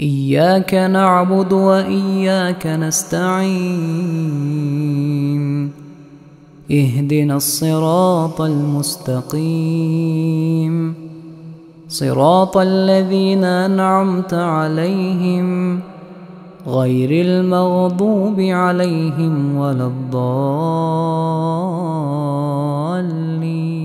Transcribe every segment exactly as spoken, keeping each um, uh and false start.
إياك نعبد وإياك نستعين. اهدنا الصراط المستقيم، صراط الذين أنعمت عليهم غير المغضوب عليهم ولا الضالين.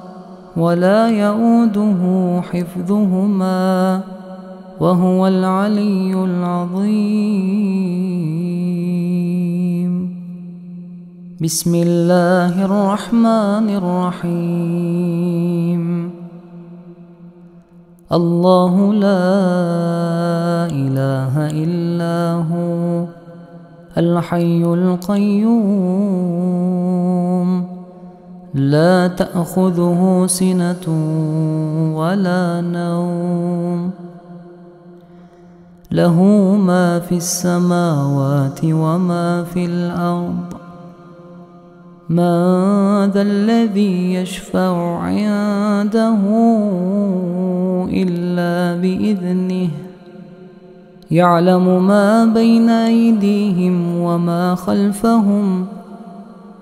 ولا يؤوده حفظهما، وهو العلي العظيم. بسم الله الرحمن الرحيم. الله لا إله إلا هو الحي القيوم، لا تأخذه سنة ولا نوم، له ما في السماوات وما في الأرض، من ذا الذي يشفع عنده إلا بإذنه، يعلم ما بين أيديهم وما خلفهم،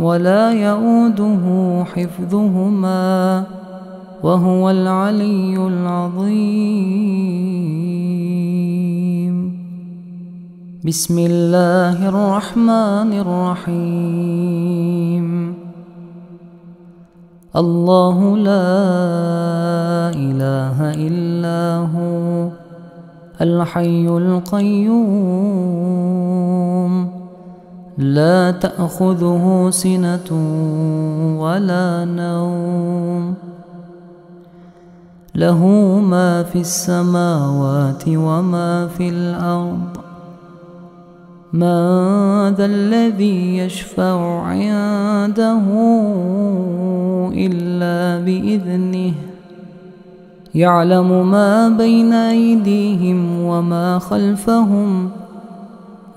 ولا يؤوده حفظهما، وهو العلي العظيم. بسم الله الرحمن الرحيم. الله لا إله إلا هو الحي القيوم، لا تأخذه سنة ولا نوم له ما في السماوات وما في الأرض من ذا الذي يشفع عنده إلا بإذنه يعلم ما بين أيديهم وما خلفهم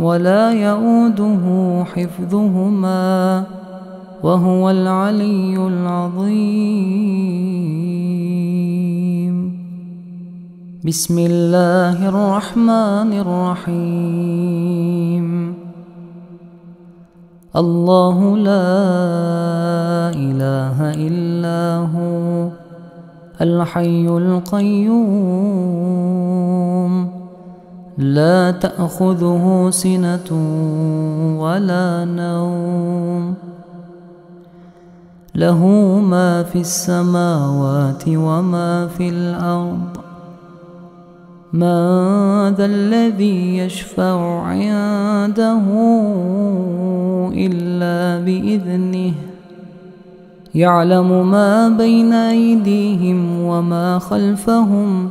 ولا يؤوده حفظهما وهو العلي العظيم. بسم الله الرحمن الرحيم. الله لا إله إلا هو الحي القيوم لا تأخذه سنة ولا نوم له ما في السماوات وما في الأرض من ذا الذي يشفع عنده إلا بإذنه يعلم ما بين أيديهم وما خلفهم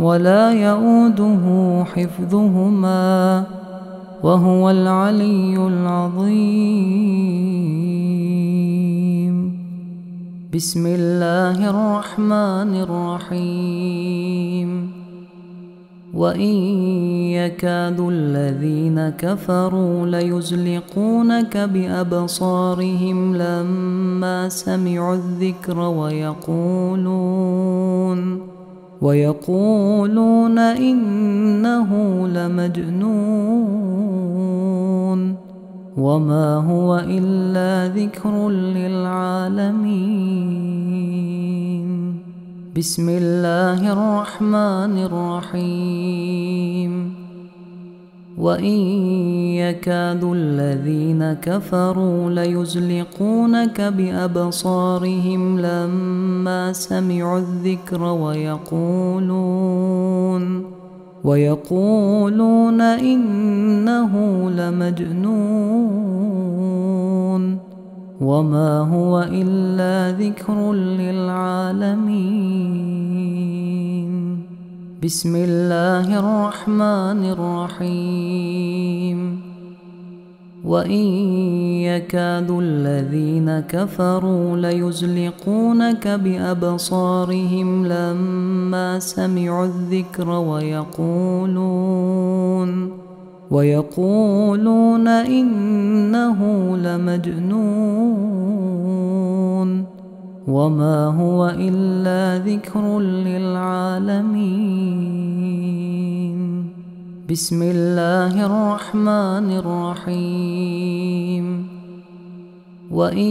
ولا يؤوده حفظهما وهو العلي العظيم. بسم الله الرحمن الرحيم. وإن يكاد الذين كفروا ليزلقونك بأبصارهم لما سمعوا الذكر ويقولون ويقولون إنه لمجنون وما هو إلا ذكر للعالمين. بسم الله الرحمن الرحيم. وإن يكاد الذين كفروا ليزلقونك بأبصارهم لما سمعوا الذكر ويقولون ويقولون إنه لمجنون وما هو إلا ذكر للعالمين. بسم الله الرحمن الرحيم. وإن يكاد الذين كفروا ليزلقونك بأبصارهم لما سمعوا الذكر ويقولون ويقولون إنه لمجنون وما هو إلا ذكر للعالمين. بسم الله الرحمن الرحيم. وإن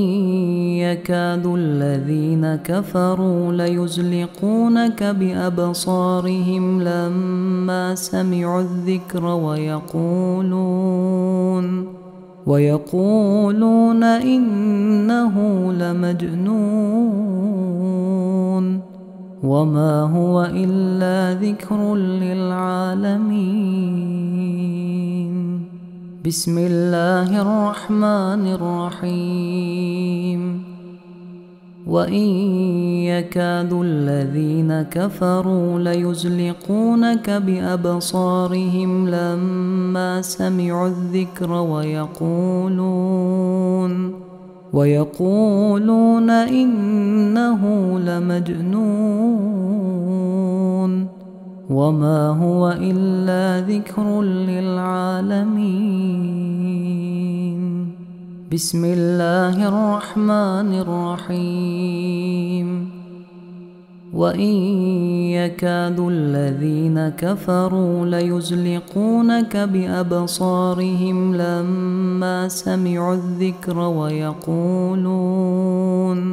يكاد الذين كفروا ليزلقونك بأبصارهم لما سمعوا الذكر ويقولون ويقولون إنه لمجنون وما هو إلا ذكر للعالمين. بسم الله الرحمن الرحيم. وإن يكاد الذين كفروا ليزلقونك بأبصارهم لما سمعوا الذكر ويقولون ويقولون إنه لمجنون وما هو إلا ذكر للعالمين. بسم الله الرحمن الرحيم. وإن يكاد الذين كفروا ليزلقونك بأبصارهم لما سمعوا الذكر ويقولون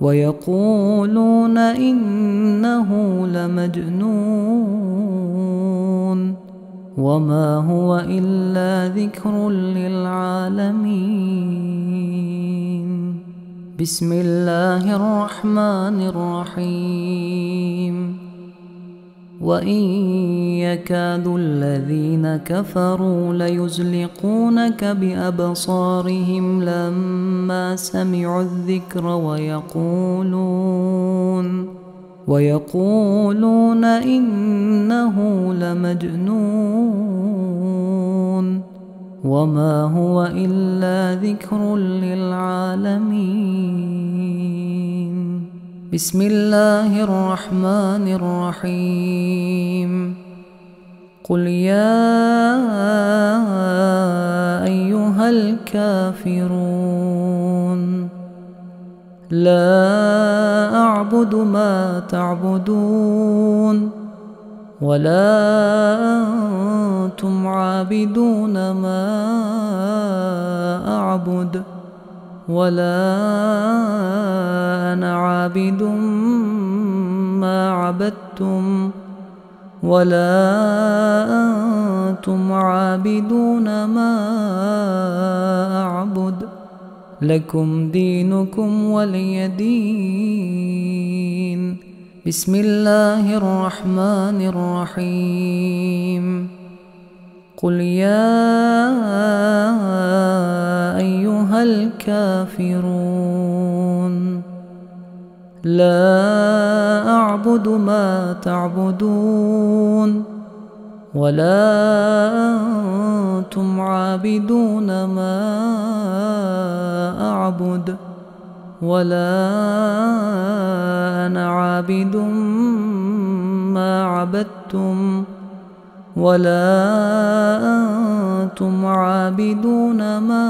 ويقولون إنه لمجنون وما هو إلا ذكر للعالمين. بسم الله الرحمن الرحيم. وإن يكاد الذين كفروا ليزلقونك بأبصارهم لما سمعوا الذكر ويقولون ويقولون إنه لمجنون وما هو إلا ذكر للعالمين. بسم الله الرحمن الرحيم. قل يا أيها الكافرون لا أعبد ما تعبدون ولا أنتم عابدون ما أعبد ولا أنا عابد ما عبدتم ولا أنتم عابدون ما أعبد لكم دينكم ولي دين. بسم الله الرحمن الرحيم. قل يا أيها الكافرون لا أعبد ما تعبدون ولا أنتم عابدون ما أعبد ولا أنا عابد ما عبدتم ولا أنتم عابدون ما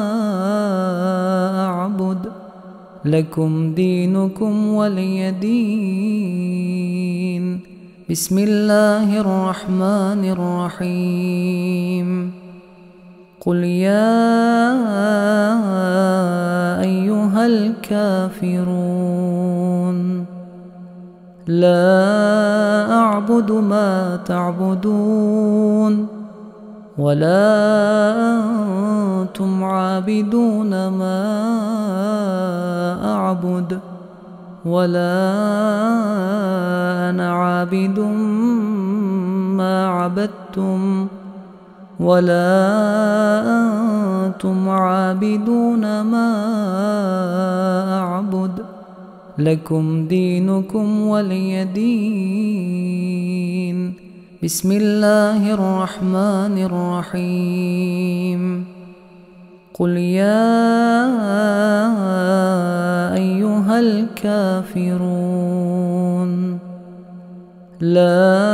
أعبد لكم دينكم ولي دين. بسم الله الرحمن الرحيم. قل يا أيها الكافرون لا أعبد ما تعبدون ولا أنتم عابدون ما أعبد ولا أنا عابد ما عبدتم ولا أنتم عابدون ما أعبد لكم دينكم ولي دين. بسم الله الرحمن الرحيم. قل يا أيها الكافرون لا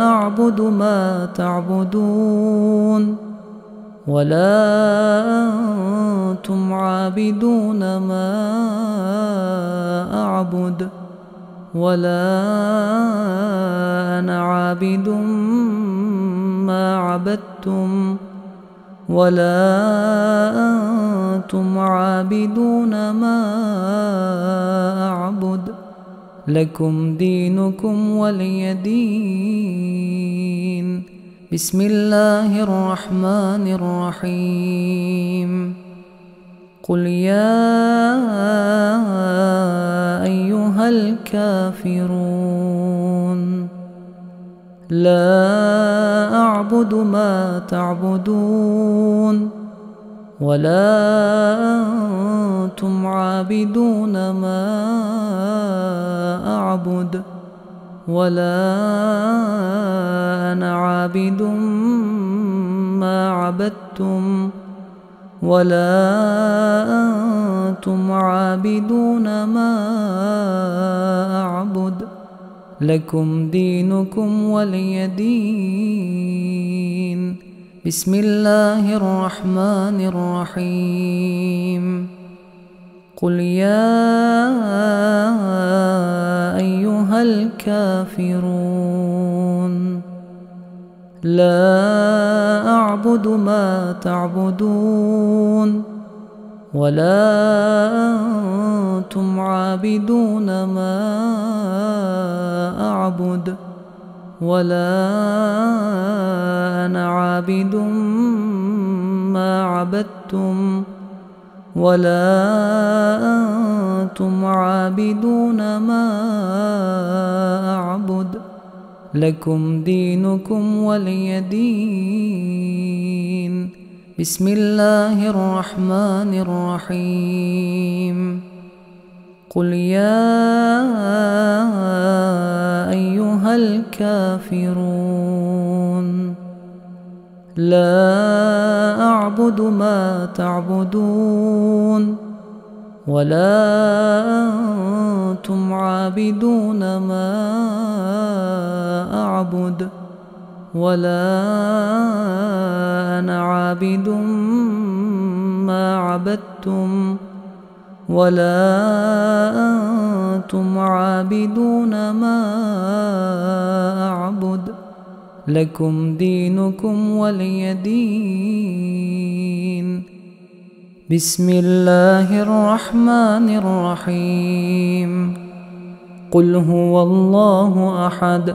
أعبد ما تعبدون ولا أنتم عابدون ما أعبد ولا أنا عابد ما عبدتم ولا أنتم عابدون ما أعبد لكم دينكم ولي دين. بسم الله الرحمن الرحيم. قل يا أيها الكافرون لا أعبد ما تعبدون ولا أنتم عابدون ما أعبد ولا أنا عابد ما عبدتم ولا أنتم عابدون ما أعبد لكم دينكم ولي دين. بسم الله الرحمن الرحيم. قل يا أيها الكافرون لا أعبد ما تعبدون ولا أنتم عابدون ما أعبد ولا أنا عابد ما عبدتم ولا أنتم عابدون ما أعبد لكم دينكم ولي دين. بسم الله الرحمن الرحيم. قل يا أيها الكافرون لا أعبد ما تعبدون ولا أنتم عابدون ما أعبد ولا أنا عابد ما عبدتم ولا أنتم عابدون ما أعبد لكم دينكم ولي دين. بسم الله الرحمن الرحيم. قل هو الله أحد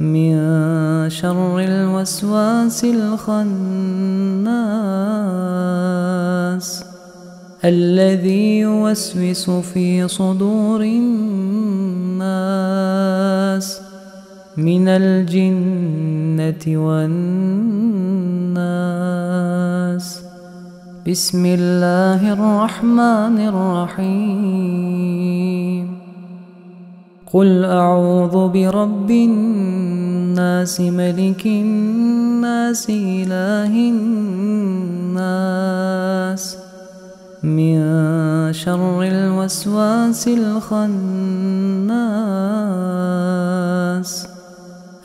من شر الوسواس الخناس الذي يوسوس في صدور الناس من الجنة والناس بسم الله الرحمن الرحيم قل أعوذ برب الناس الناس ملك الناس إله الناس من شر الوسواس الخناس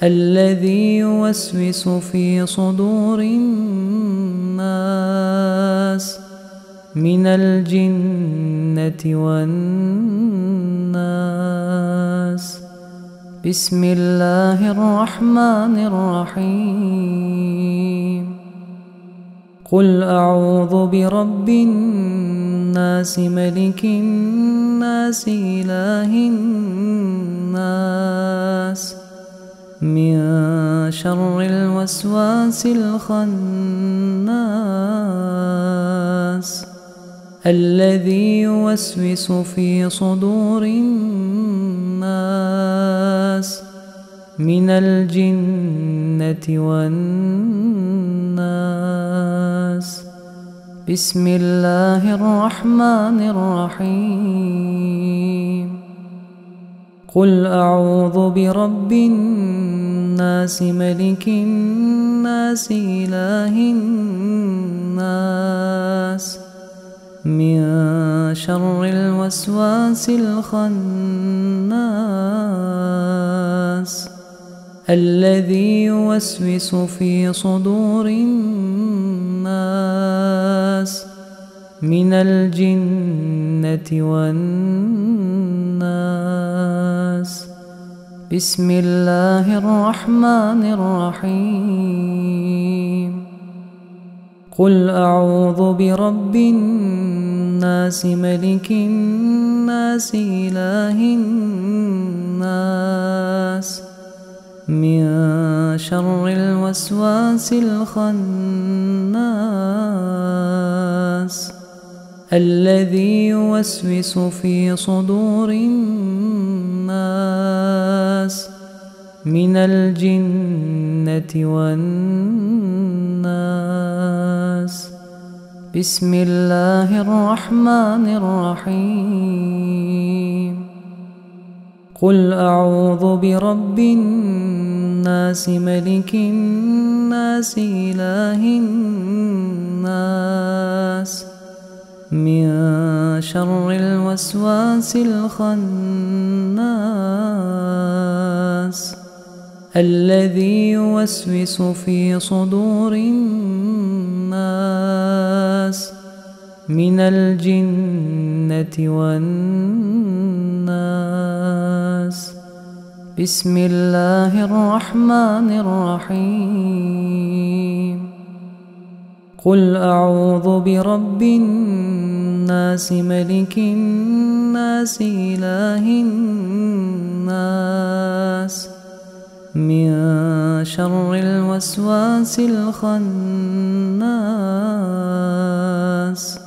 الذي يوسوس في صدور الناس من الجنة والناس. بسم الله الرحمن الرحيم. قل أعوذ برب الناس ملك الناس إله الناس من شر الوسواس الخناس الذي يوسوس في صدور الناس من الجنة والناس. بسم الله الرحمن الرحيم. قل أعوذ برب الناس ملك الناس إله الناس من شر الوسواس الخناس الذي يوسوس في صدور الناس من الجنة والناس. بسم الله الرحمن الرحيم. قل أعوذ برب الناس ملك الناس إله الناس من شر الوسواس الخناس الذي يوسوس في صدور الناس من الجنة والناس. بسم الله الرحمن الرحيم. قل أعوذ برب الناس ملك الناس إله الناس من شر الوسواس الخناس الذي يوسوس في صدور الناس من الجنة والناس. بسم الله الرحمن الرحيم. قل أعوذ برب الناس ملك الناس إله الناس من شر الوسواس الخناس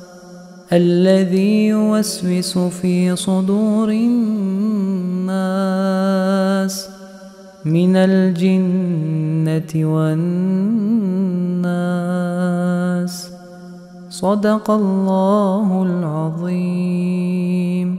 الذي يوسوس في صدور الناس من الجنة والناس. صدق الله العظيم.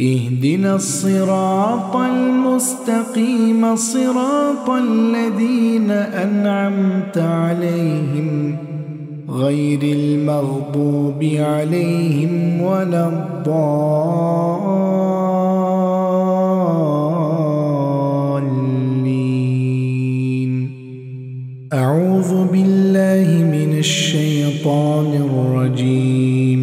اهدنا الصراط المستقيم صراط الذين أنعمت عليهم غير المغضوب عليهم ولا الضالين. أعوذ بالله من الشيطان الرجيم.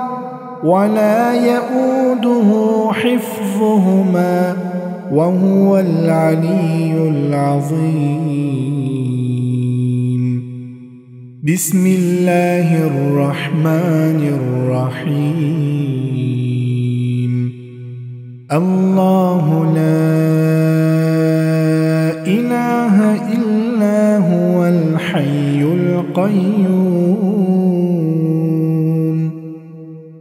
ولا يؤوده حفظهما وهو العلي العظيم. بسم الله الرحمن الرحيم. الله لا إله إلا هو الحي القيوم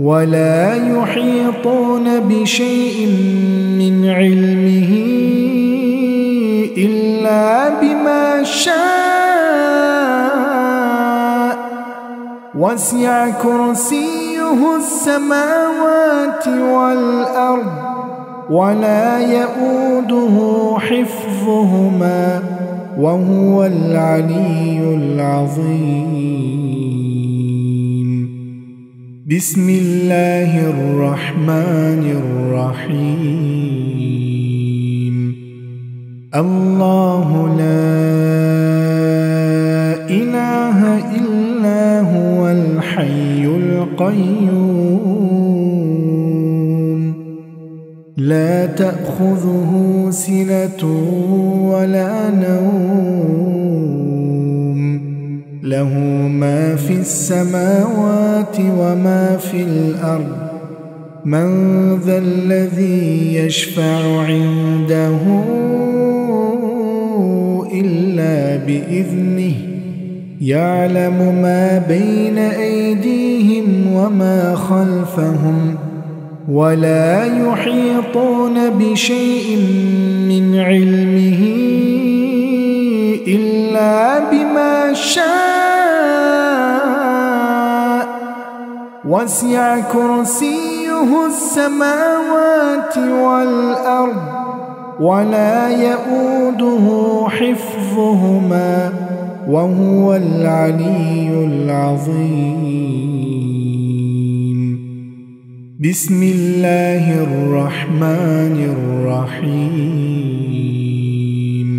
ولا يحيطون بشيء من علمه إلا بما شاء وسع كرسيه السماوات والأرض ولا يؤوده حفظهما وهو العلي العظيم. بسم الله الرحمن الرحيم. الله لا إله إلا هو الحي القيوم لا تأخذه سنة ولا نوم له ما في السماوات وما في الأرض من ذا الذي يشفع عنده إلا بإذنه يعلم ما بين أيديهم وما خلفهم ولا يحيطون بشيء من علمه إلا بما شاء وسع كرسيه السماوات والأرض ولا يؤوده حفظهما وهو العلي العظيم. بسم الله الرحمن الرحيم.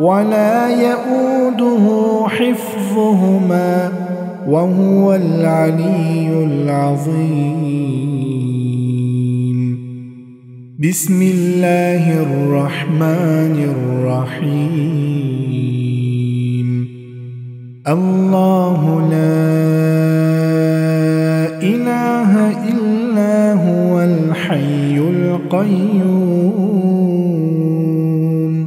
ولا يؤوده حفظهما وهو العلي العظيم. بسم الله الرحمن الرحيم. الله لا إله إلا هو الحي القيوم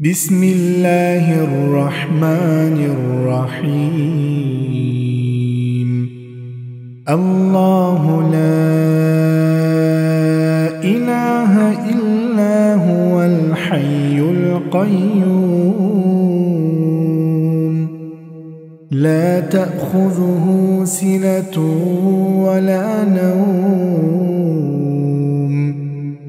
بسم الله الرحمن الرحيم. الله لا إله إلا هو الحي القيوم لا تأخذه سنة ولا نوم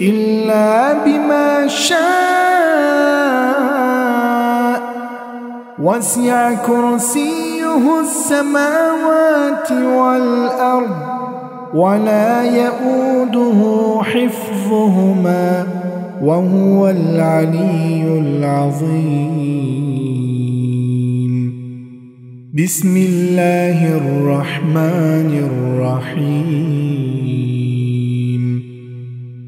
إلا بما شاء وسع كرسيه السماوات والأرض ولا يؤوده حفظهما وهو العلي العظيم. بسم الله الرحمن الرحيم.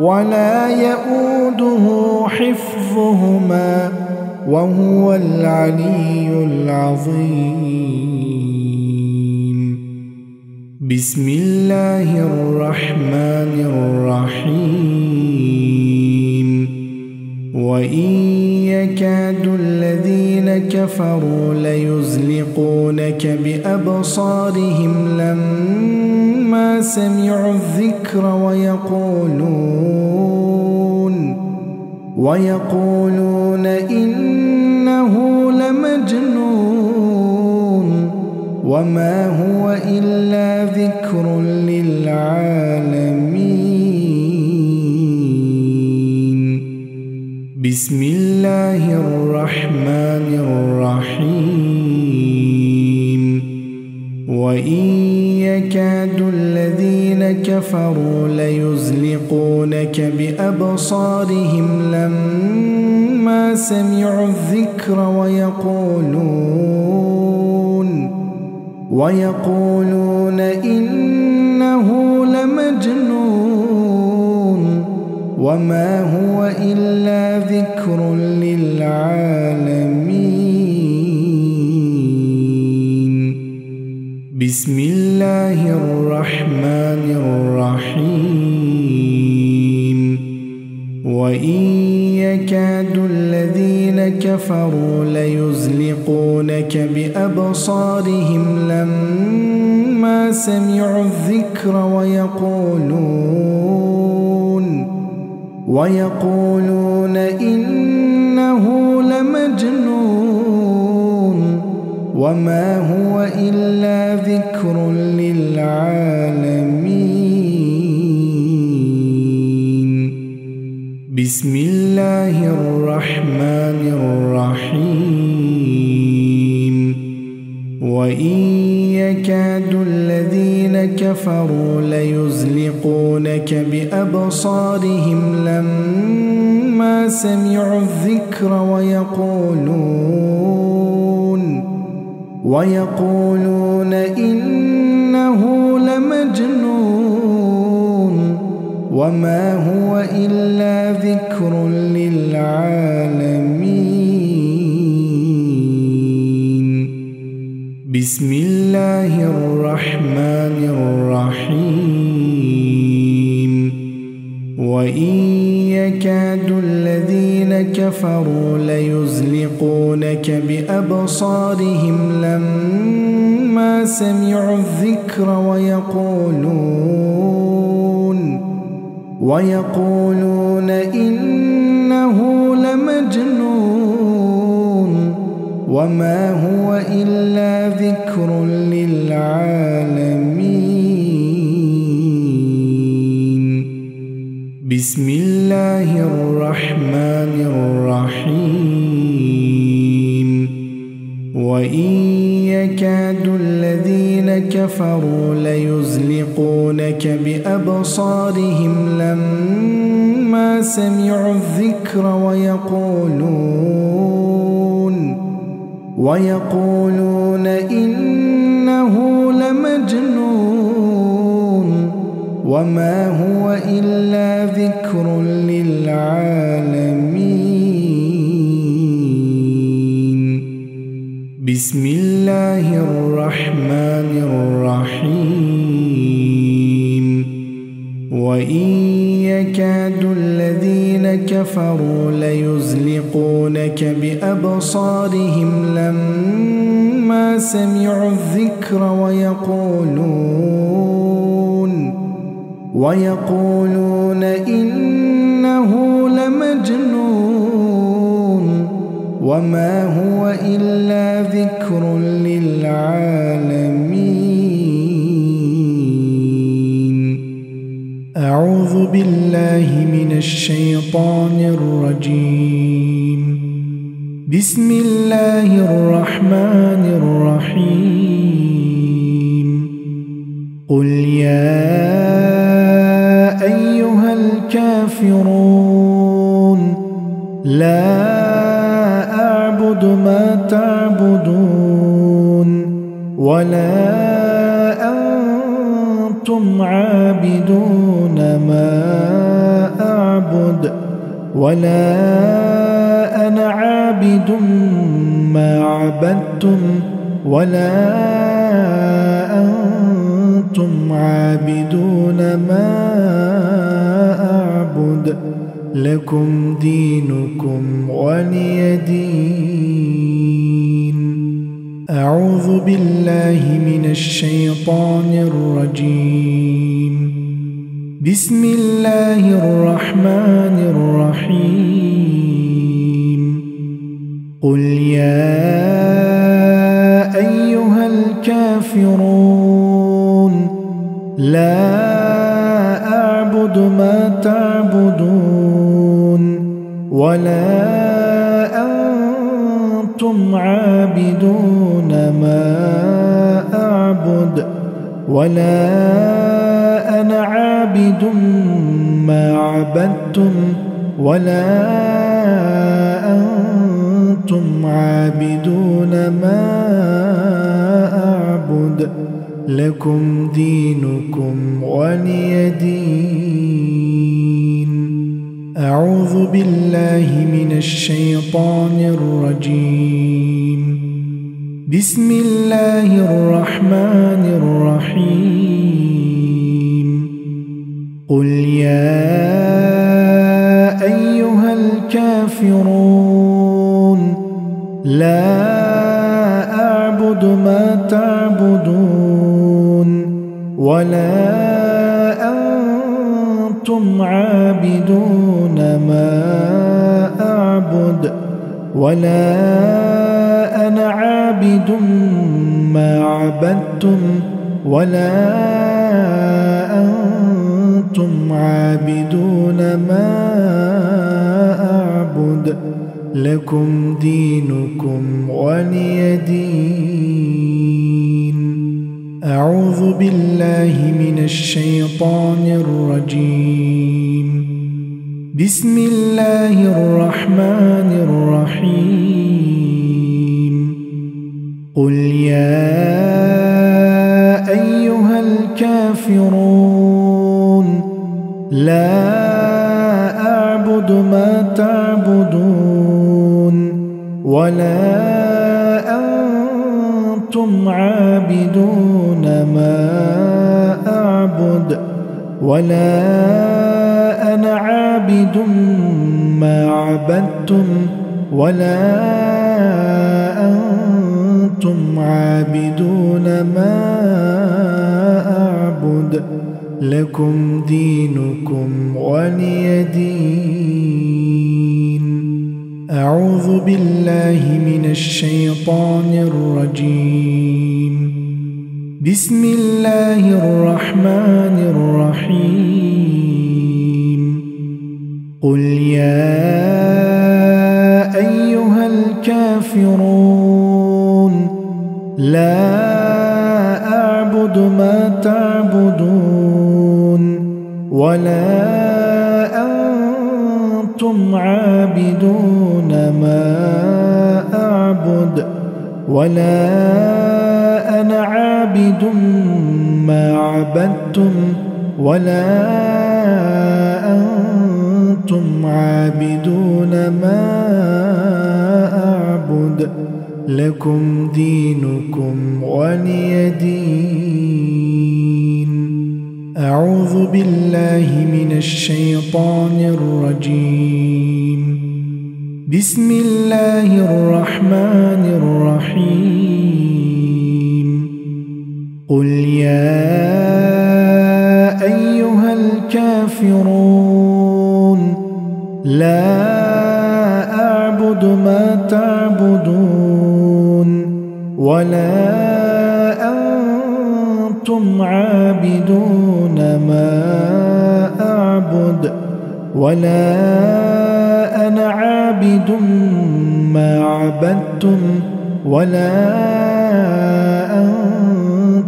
ولا يؤوده حفظهما وهو العلي العظيم. بسم الله الرحمن الرحيم. وإن يكاد الذين كفروا ليزلقونك بأبصارهم لما سمعوا الذكر ويقولون ويقولون إنه لمجنون وما هو إلا ذكر للعالمين. بسم الله الرحمن الرحيم. كفروا ليزلقونك بأبصارهم لما سمعوا الذكر ويقولون ويقولون إنه لمجنون وما هو إلا ذكر للعالمين. بسم الله الرحمن الرحيم. وإن يكاد الذين كفروا ليزلقونك بأبصارهم لما سمعوا الذكر ويقولون ويقولون إنه لمجنون وما هو إلا ذكر للعالمين. بسم الله الرحمن الرحيم. وإن يكاد الذين كفروا ليزلقونك بأبصارهم لما سمعوا الذكر ويقولون ويقولون إنه لمجنون وما هو إلا ذكر للعالمين. بسم الله الرحمن الرحيم. وإن يكاد الذين كفروا ليزلقونك بأبصارهم لما سمعوا الذكر ويقولون ويقولون إنه لمجنون وما هو إلا ذكر للعالمين. بسم الله الرحمن الرحيم. وإن يكاد الذين كفروا ليزلقونك بأبصارهم لما سمعوا الذكر ويقولون ويقولون إنه لمجنون وما هو إلا ذكر للعالمين. بسم الله الرحمن الرحيم. وإن يكاد الذين كفروا ليزلقونك بأبصارهم لما سمعوا الذكر ويقولون ويقولون إنه لمجنون وما هو إلا ذكر للعالمين. أعوذ بالله من الشيطان الرجيم. بسم الله الرحمن الرحيم. قل يا أيها الكافرون لا أعبد ما تعبدون ولا أنتم عابدون ما أعبد ولا أنا عابد ما عبدتم ولا أنتم عابدون ما أعبد لكم دينكم ولي دين. أعوذ بالله من الشيطان الرجيم. بسم الله الرحمن الرحيم. قل يا أيها الكافرون لا أعبد ما تعبدون ولا أنتم عابدون ما أعبد ولا أنا عابد ما عبدتم ولا أنتم عابدون ما أعبد لكم دينكم ولي دين. أعوذ بالله من الشيطان الرجيم. بسم الله الرحمن الرحيم. قل يا أيها الكافرون لا أعبد ما تعبدون ولا أنتم عابدون ما أعبد ولا أنا عابد ما عبدتم ولا أنتم عابدون ما أعبد لكم دينكم ولي دين. أعوذ بالله من الشيطان الرجيم. بسم الله الرحمن الرحيم. قل يا أيها الكافرون لا أعبد ما تعبدون ولا أنتم عابدون ما أعبد ولا أنا عابد ما عبدتم ولا أنتم عابدون ما أعبد لكم دينكم ولي دين. أعوذ بالله من الشيطان الرجيم. بسم الله الرحمن الرحيم. قل يا أيها الكافرون لا أعبد ما تعبدون ولا أنتم عابدون ما أعبد ولا أنا عابد ما عبدتم ولا أنتم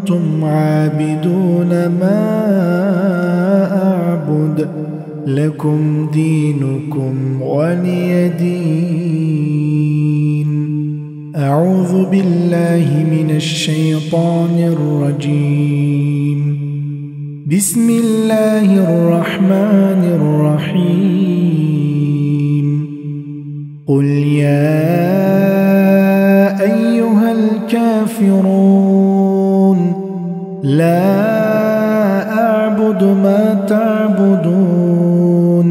أنتم عابدون ما أعبد لكم دينكم ولي دين. أعوذ بالله من الشيطان الرجيم. بسم الله الرحمن الرحيم. قل يا أيها الكافرون لا أعبد ما تعبدون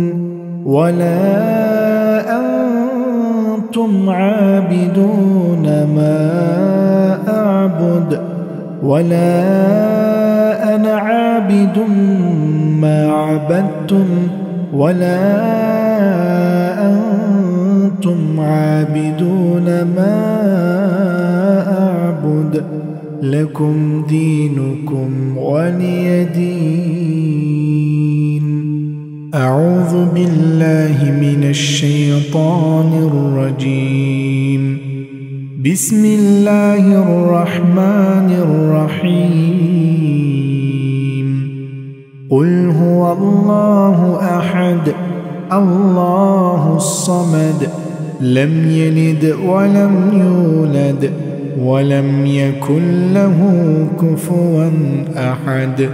ولا أنتم عابدون ما أعبد ولا أنا عابد ما عبدتم ولا أنتم عابدون ما أعبد لكم دينكم ولي دين. أعوذ بالله من الشيطان الرجيم. بسم الله الرحمن الرحيم. قل يا أيها الكافرون لا أعبد ما تعبدون ولا أنتم عابدون ما أعبد ولا أنا عابد ما عبدتم ولا أنتم عابدون ما أعبد لكم دينكم ولي دين. أعوذ بالله من الشيطان الرجيم. بسم الله الرحمن الرحيم. قل هو الله أحد الله الصمد لم يلد ولم يولد ولم يكن له كفوا أحد.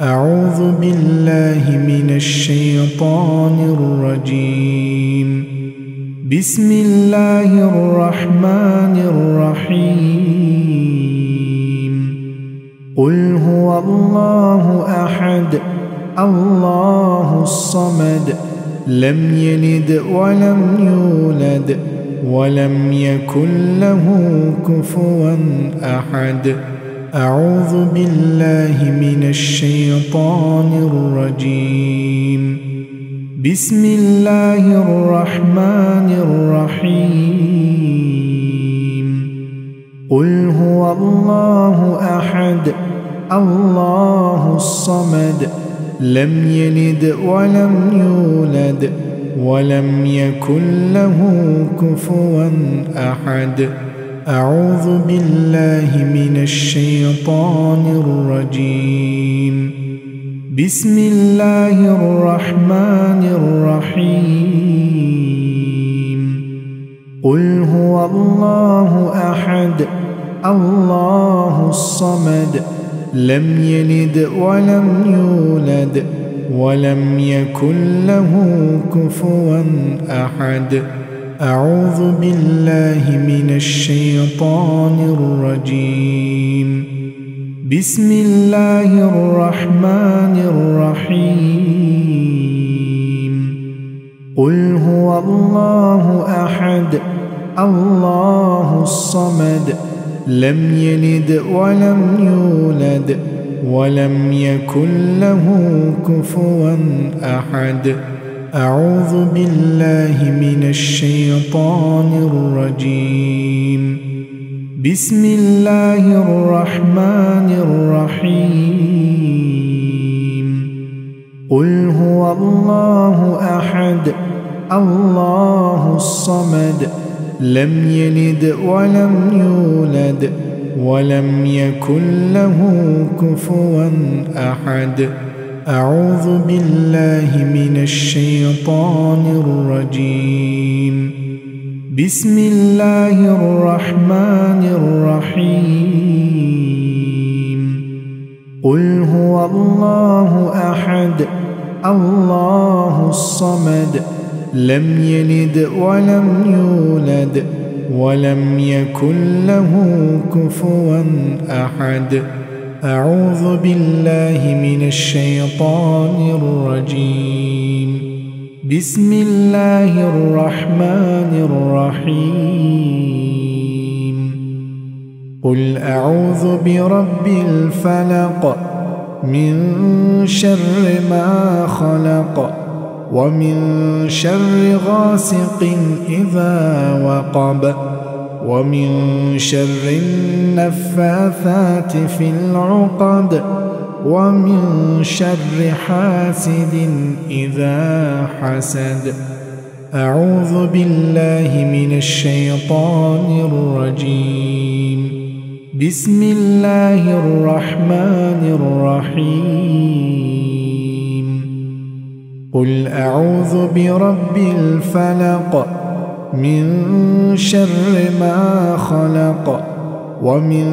أعوذ بالله من الشيطان الرجيم. بسم الله الرحمن الرحيم. قل هو الله أحد الله الصمد لم يلد ولم يولد ولم يكن له كفوا أحد. أعوذ بالله من الشيطان الرجيم. بسم الله الرحمن الرحيم. قل هو الله أحد الله الصمد لم يلد ولم يولد ولم يكن له كفوا أحد. أعوذ بالله من الشيطان الرجيم. بسم الله الرحمن الرحيم. قل هو الله أحد الله الصمد لم يلد ولم يولد ولم يكن له كفوا أحد. أعوذ بالله من الشيطان الرجيم. بسم الله الرحمن الرحيم. قل هو الله أحد الله الصمد لم يلد ولم يولد ولم يكن له كفوا أحد. أعوذ بالله من الشيطان الرجيم. بسم الله الرحمن الرحيم. قل هو الله أحد الله الصمد لم يلد ولم يولد ولم يكن له كفوا أحد. أعوذ بالله من الشيطان الرجيم. بسم الله الرحمن الرحيم. قل هو الله أحد الله الصمد لم يلد ولم يولد ولم يكن له كفوا أحد. أعوذ بالله من الشيطان الرجيم. بسم الله الرحمن الرحيم. قل أعوذ برب الفلق من شر ما خلق ومن شر غاسق إذا وقب ومن شر النفاثات في العقد ومن شر حاسد إذا حسد. أعوذ بالله من الشيطان الرجيم. بسم الله الرحمن الرحيم. قل أعوذ برب الفلق من شر ما خلق ومن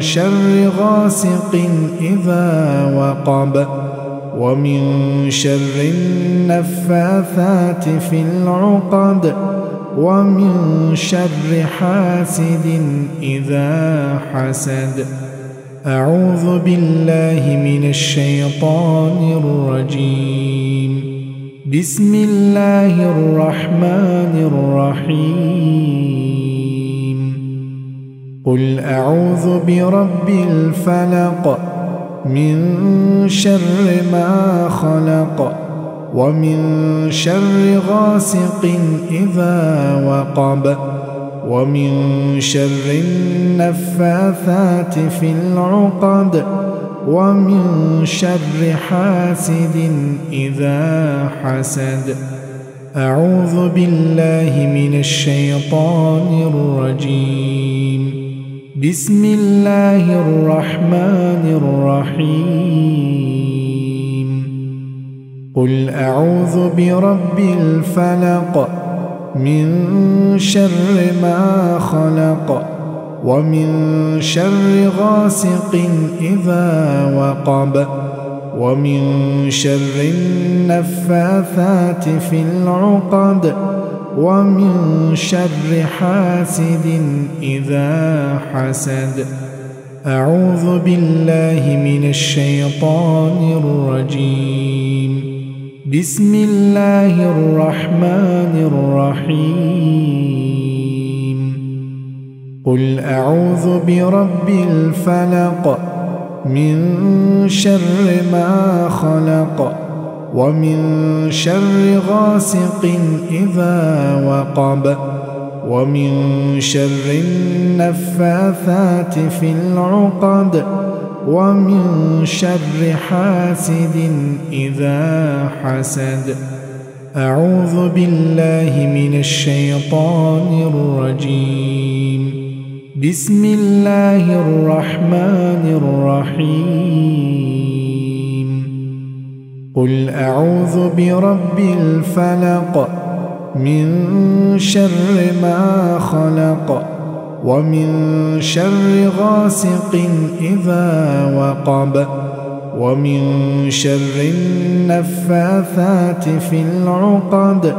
شر غاسق إذا وقب ومن شر النفاثات في العقد ومن شر حاسد إذا حسد. أعوذ بالله من الشيطان الرجيم. بسم الله الرحمن الرحيم. قل أعوذ برب الفلق من شر ما خلق ومن شر غاسق إذا وقب ومن شر النفاثات في العقد ومن شر حاسد إذا حسد. أعوذ بالله من الشيطان الرجيم. بسم الله الرحمن الرحيم. قل أعوذ برب الفلق من شر ما خلق ومن شر غاسق إذا وقب ومن شر النفاثات في العقد ومن شر حاسد إذا حسد. أعوذ بالله من الشيطان الرجيم. بسم الله الرحمن الرحيم. قل أعوذ برب الفلق من شر ما خلق ومن شر غاسق إذا وقب ومن شر النفاثات في العقد ومن شر حاسد إذا حسد. أعوذ بالله من الشيطان الرجيم. بسم الله الرحمن الرحيم. قل أعوذ برب الفلق من شر ما خلق ومن شر غاسق إذا وقب ومن شر النفاثات في العقد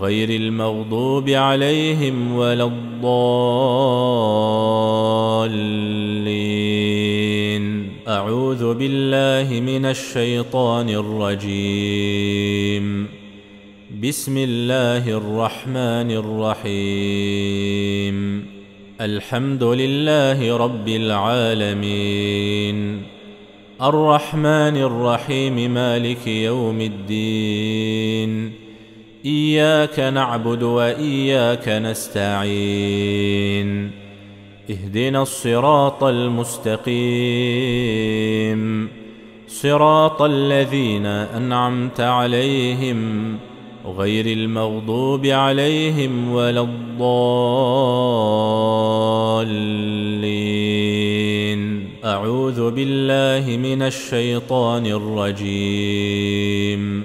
غير المغضوب عليهم ولا الضالين. أعوذ بالله من الشيطان الرجيم. بسم الله الرحمن الرحيم. الحمد لله رب العالمين الرحمن الرحيم مالك يوم الدين إياك نعبد وإياك نستعين اهدنا الصراط المستقيم صراط الذين أنعمت عليهم غير المغضوب عليهم ولا الضالين. أعوذ بالله من الشيطان الرجيم.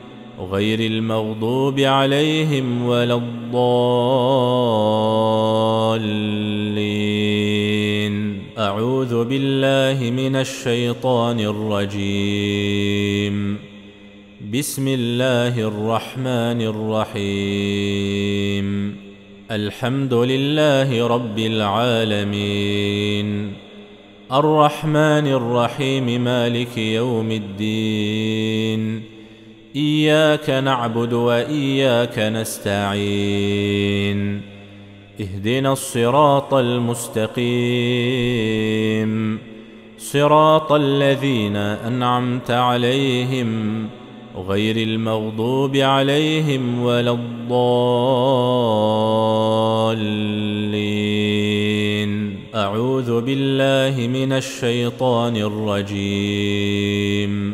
غير المغضوب عليهم ولا الضالين. أعوذ بالله من الشيطان الرجيم. بسم الله الرحمن الرحيم. الحمد لله رب العالمين الرحمن الرحيم مالك يوم الدين إياك نعبد وإياك نستعين اهدنا الصراط المستقيم صراط الذين أنعمت عليهم غير المغضوب عليهم ولا الضالين. أعوذ بالله من الشيطان الرجيم.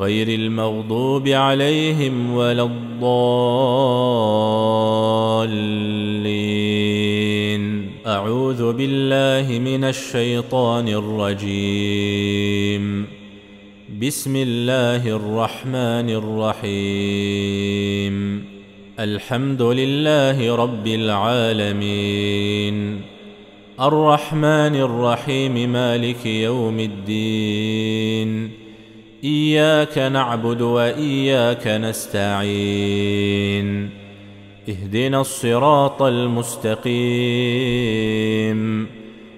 غير المغضوب عليهم ولا الضالين. أعوذ بالله من الشيطان الرجيم. بسم الله الرحمن الرحيم. الحمد لله رب العالمين الرحمن الرحيم مالك يوم الدين إياك نعبد وإياك نستعين اهدنا الصراط المستقيم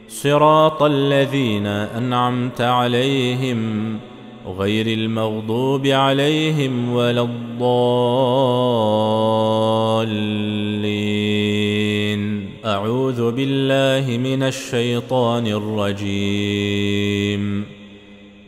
صراط الذين أنعمت عليهم غير المغضوب عليهم ولا الضالين. أعوذ بالله من الشيطان الرجيم.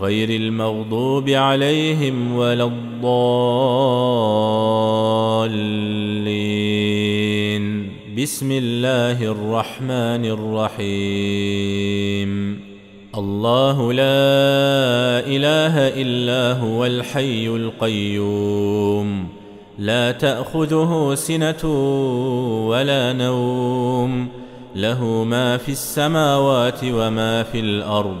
غير المغضوب عليهم ولا الضالين. بسم الله الرحمن الرحيم. الله لا إله إلا هو الحي القيوم لا تأخذه سنة ولا نوم له ما في السماوات وما في الأرض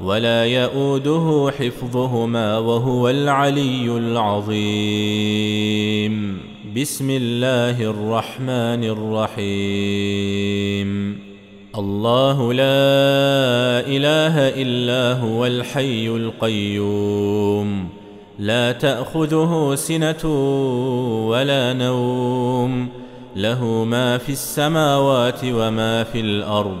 ولا يؤوده حفظهما وهو العلي العظيم. بسم الله الرحمن الرحيم. الله لا إله إلا هو الحي القيوم لا تأخذه سنة ولا نوم له ما في السماوات وما في الأرض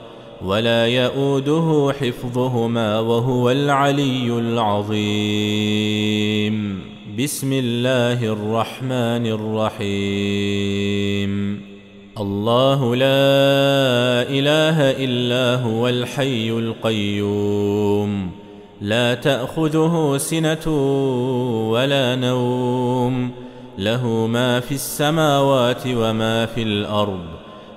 ولا يؤوده حفظهما وهو العلي العظيم. بسم الله الرحمن الرحيم. الله لا إله إلا هو الحي القيوم لا تأخذه سنة ولا نوم له ما في السماوات وما في الأرض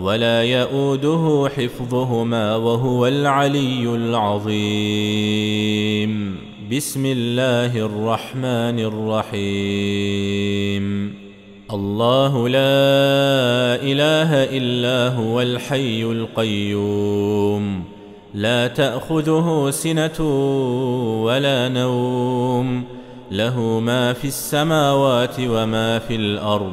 ولا يؤوده حفظهما وهو العلي العظيم. بسم الله الرحمن الرحيم. الله لا إله إلا هو الحي القيوم لا تأخذه سنة ولا نوم له ما في السماوات وما في الأرض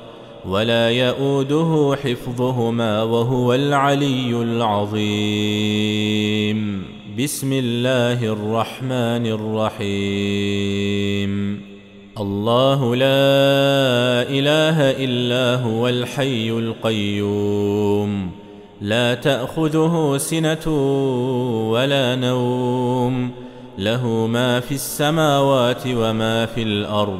ولا يؤوده حفظهما وهو العلي العظيم. بسم الله الرحمن الرحيم. الله لا إله إلا هو الحي القيوم لا تأخذه سنة ولا نوم له ما في السماوات وما في الأرض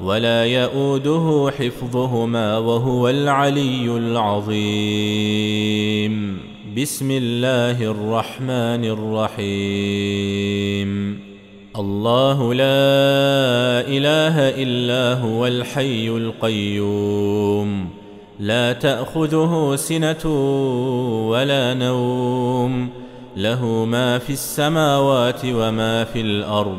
ولا يؤوده حفظهما وهو العلي العظيم. بسم الله الرحمن الرحيم. الله لا إله إلا هو الحي القيوم لا تأخذه سنة ولا نوم له ما في السماوات وما في الأرض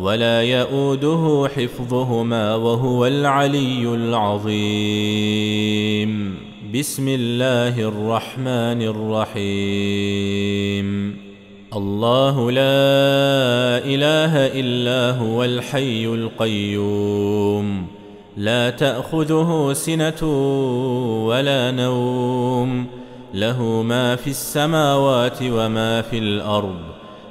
ولا يؤوده حفظهما وهو العلي العظيم. بسم الله الرحمن الرحيم. الله لا إله إلا هو الحي القيوم لا تأخذه سنة ولا نوم له ما في السماوات وما في الأرض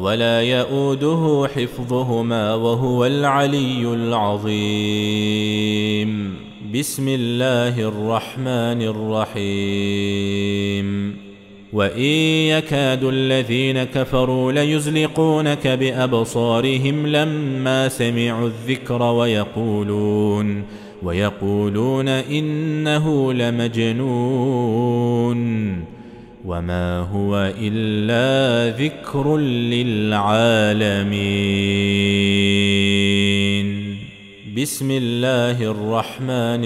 ولا يؤوده حفظهما وهو العلي العظيم. بسم الله الرحمن الرحيم. وإن يكاد الذين كفروا ليزلقونك بأبصارهم لما سمعوا الذكر ويقولون ويقولون إنه لمجنون وما هو إلا ذكر للعالمين. بسم الله الرحمن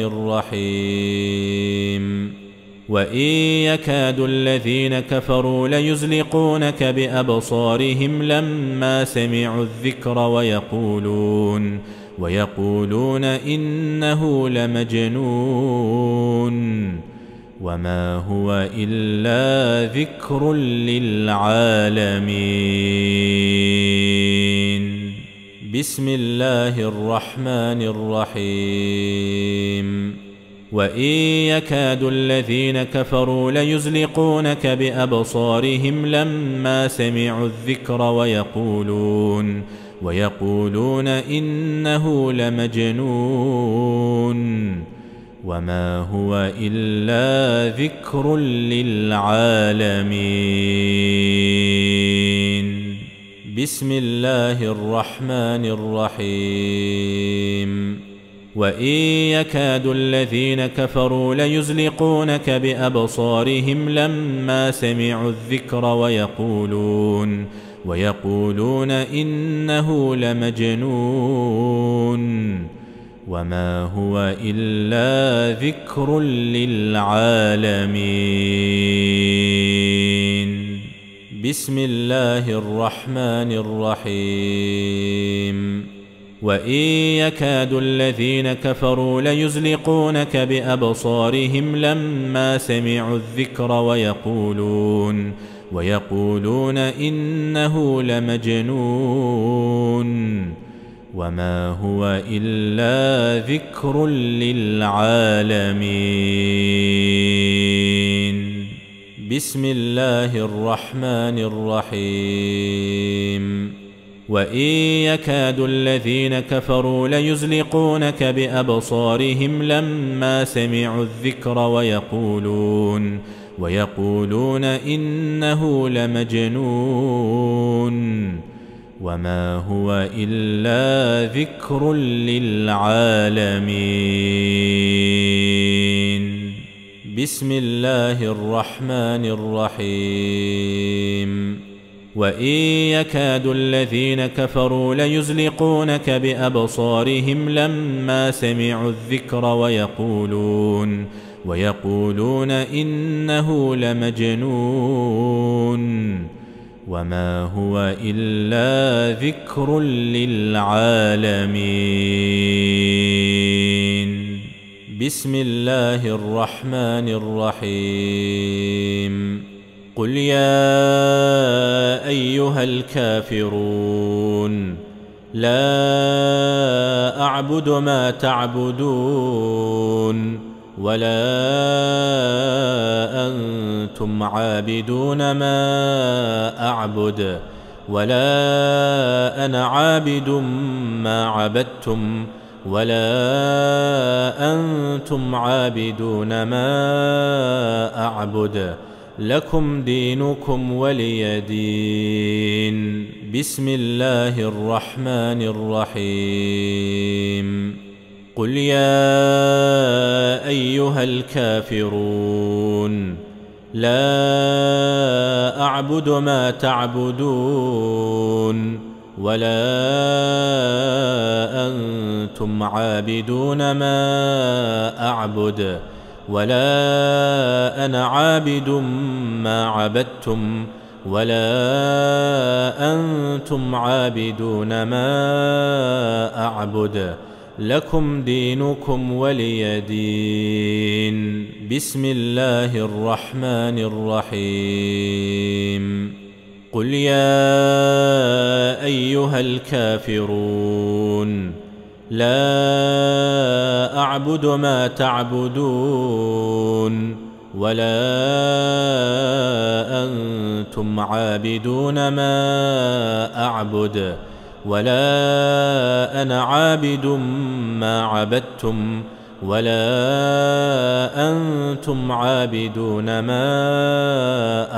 الرحيم. وإن يكاد الذين كفروا ليزلقونك بأبصارهم لما سمعوا الذكر ويقولون ويقولون إنه لمجنون وما هو إلا ذكر للعالمين. بسم الله الرحمن الرحيم وإن يكاد الذين كفروا ليزلقونك بأبصارهم لما سمعوا الذكر ويقولون ويقولون إنه لمجنون وما هو إلا ذكر للعالمين بسم الله الرحمن الرحيم وإن يكاد الذين كفروا ليزلقونك بأبصارهم لما سمعوا الذكر ويقولون ويقولون إنه لمجنون وما هو إلا ذكر للعالمين بسم الله الرحمن الرحيم وإن يكاد الذين كفروا ليزلقونك بأبصارهم لما سمعوا الذكر ويقولون ويقولون إنه لمجنون وما هو إلا ذكر للعالمين بسم الله الرحمن الرحيم وإن يكاد الذين كفروا ليزلقونك بأبصارهم لما سمعوا الذكر ويقولون ويقولون إنه لمجنون وما هو إلا ذكر للعالمين بسم الله الرحمن الرحيم وإن يكاد الذين كفروا ليزلقونك بأبصارهم لما سمعوا الذكر ويقولون ويقولون إنه لمجنون وما هو إلا ذكر للعالمين بسم الله الرحمن الرحيم قل يا أيها الكافرون لا أعبد ما تعبدون ولا أنتم عابدون ما أعبد ولا أنا عابد ما عبدتم ولا أنتم عابدون ما أعبد لكم دينكم ولي دين بسم الله الرحمن الرحيم قل يا أيها الكافرون لا أعبد ما تعبدون ولا أنتم عابدون ما أعبد ولا أنا عابد ما عبدتم ولا أنتم عابدون ما أعبد لكم دينكم ولي دين بسم الله الرحمن الرحيم قل يا أيها الكافرون لا أعبد ما تعبدون ولا أنتم عابدون ما أعبد ولا أنا عابد ما عبدتم ولا أنتم عابدون ما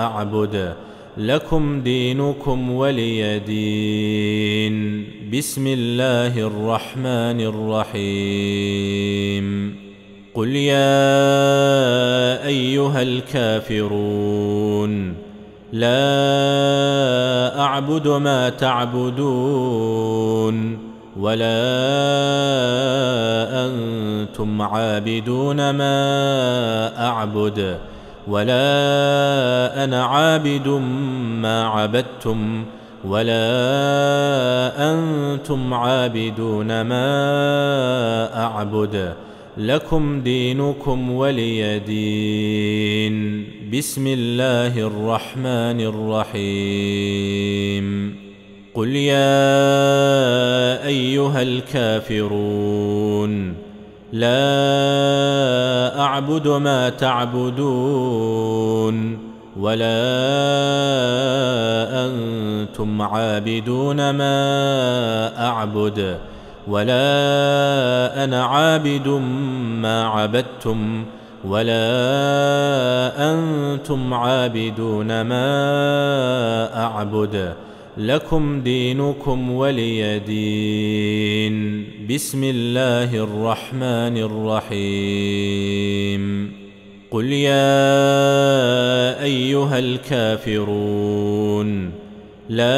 أعبد لكم دينكم ولي دين بسم الله الرحمن الرحيم قل يا أيها الكافرون لا أعبد ما تعبدون ولا أنتم عابدون ما أعبد ولا أنا عابد ما عبدتم ولا أنتم عابدون ما أعبد لكم دينكم ولي دين بسم الله الرحمن الرحيم قل يا أيها الكافرون لا أعبد ما تعبدون ولا أنتم عابدون ما أعبد ولا أنا عابد ما عبدتم ولا أنتم عابدون ما أعبد لكم دينكم ولي دين. بسم الله الرحمن الرحيم قل يا أيها الكافرون لا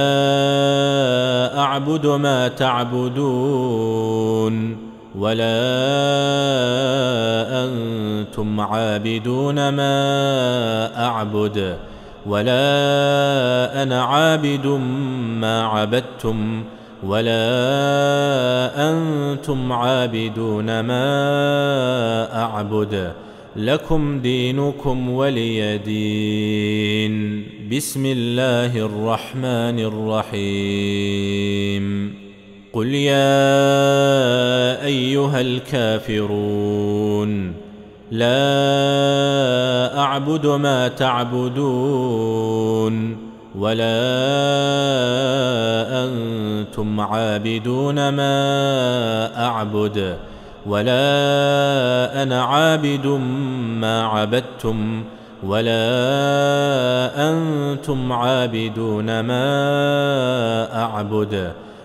أعبد ما تعبدون ولا أنتم عابدون ما أعبد ولا أنا عابد ما عبدتم ولا أنتم عابدون ما أعبد لكم دينكم ولي دين. بسم الله الرحمن الرحيم قل يا أيها الكافرون لا أعبد ما تعبدون ولا أنتم عابدون ما أعبد ولا أنا عابد ما عبدتم ولا أنتم عابدون ما أعبد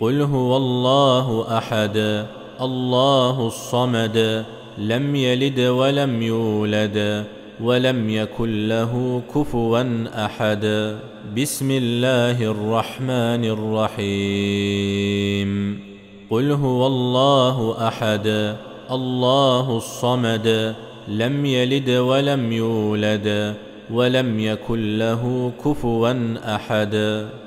قل هو الله أحد الله الصمد لم يلد ولم يولد ولم يكن له كفوا أحد. بسم الله الرحمن الرحيم قل هو الله أحد الله الصمد لم يلد ولم يولد ولم يكن له كفوا أحد.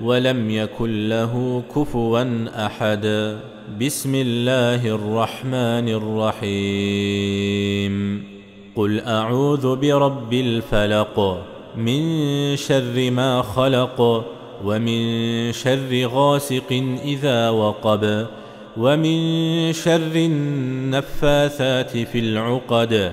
ولم يكن له كفوا أحد. بسم الله الرحمن الرحيم قل أعوذ برب الفلق من شر ما خلق ومن شر غاسق إذا وقب ومن شر النفاثات في العقد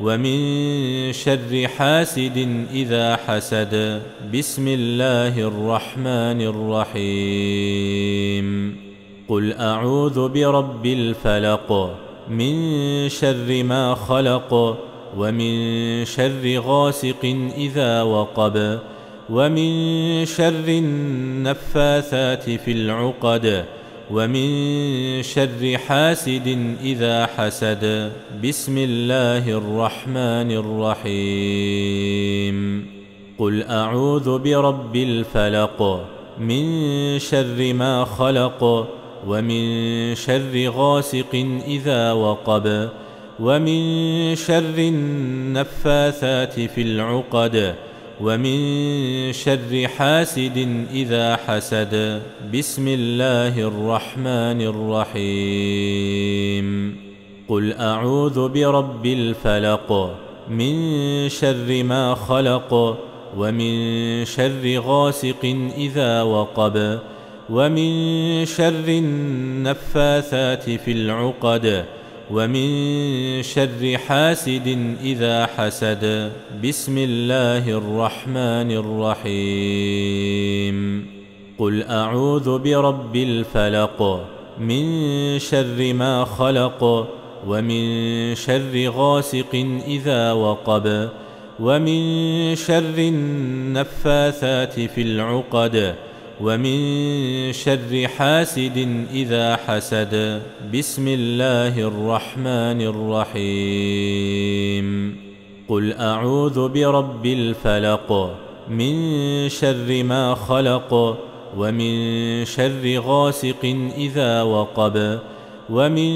ومن شر حاسد إذا حسد. بسم الله الرحمن الرحيم قل أعوذ برب الفلق من شر ما خلق ومن شر غاسق إذا وقب ومن شر النفاثات في العقد ومن شر حاسد إذا حسد. بسم الله الرحمن الرحيم. قل أعوذ برب الفلق، من شر ما خلق، ومن شر غاسق إذا وقب، ومن شر النفاثات في العقد، ومن شر حاسد إذا حسد. بسم الله الرحمن الرحيم. قل أعوذ برب الفلق، من شر ما خلق، ومن شر غاسق إذا وقب، ومن شر النفاثات في العقد، ومن شر حاسد إذا حسد. بسم الله الرحمن الرحيم. قل أعوذ برب الفلق، من شر ما خلق، ومن شر غاسق إذا وقب، ومن شر النفاثات في العقد، ومن شر حاسد إذا حسد. بسم الله الرحمن الرحيم. قل أعوذ برب الفلق، من شر ما خلق، ومن شر غاسق إذا وقب، ومن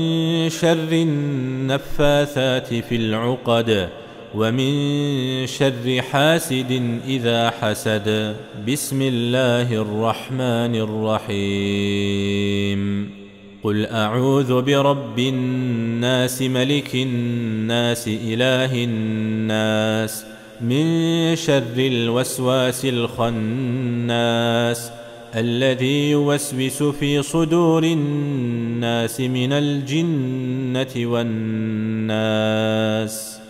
شر النفاثات في العقد، ومن شر حاسد إذا حسد. بسم الله الرحمن الرحيم. قل أعوذ برب الناس، ملك الناس، إله الناس، من شر الوسواس الخناس، الذي يوسوس في صدور الناس من الجنة والناس.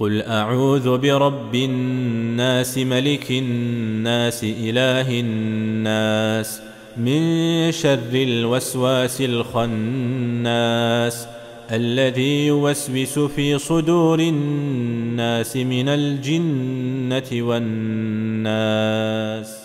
قل أعوذ برب الناس، ملك الناس، إله الناس، من شر الوسواس الخناس، الذي يوسوس في صدور الناس من الجنة والناس.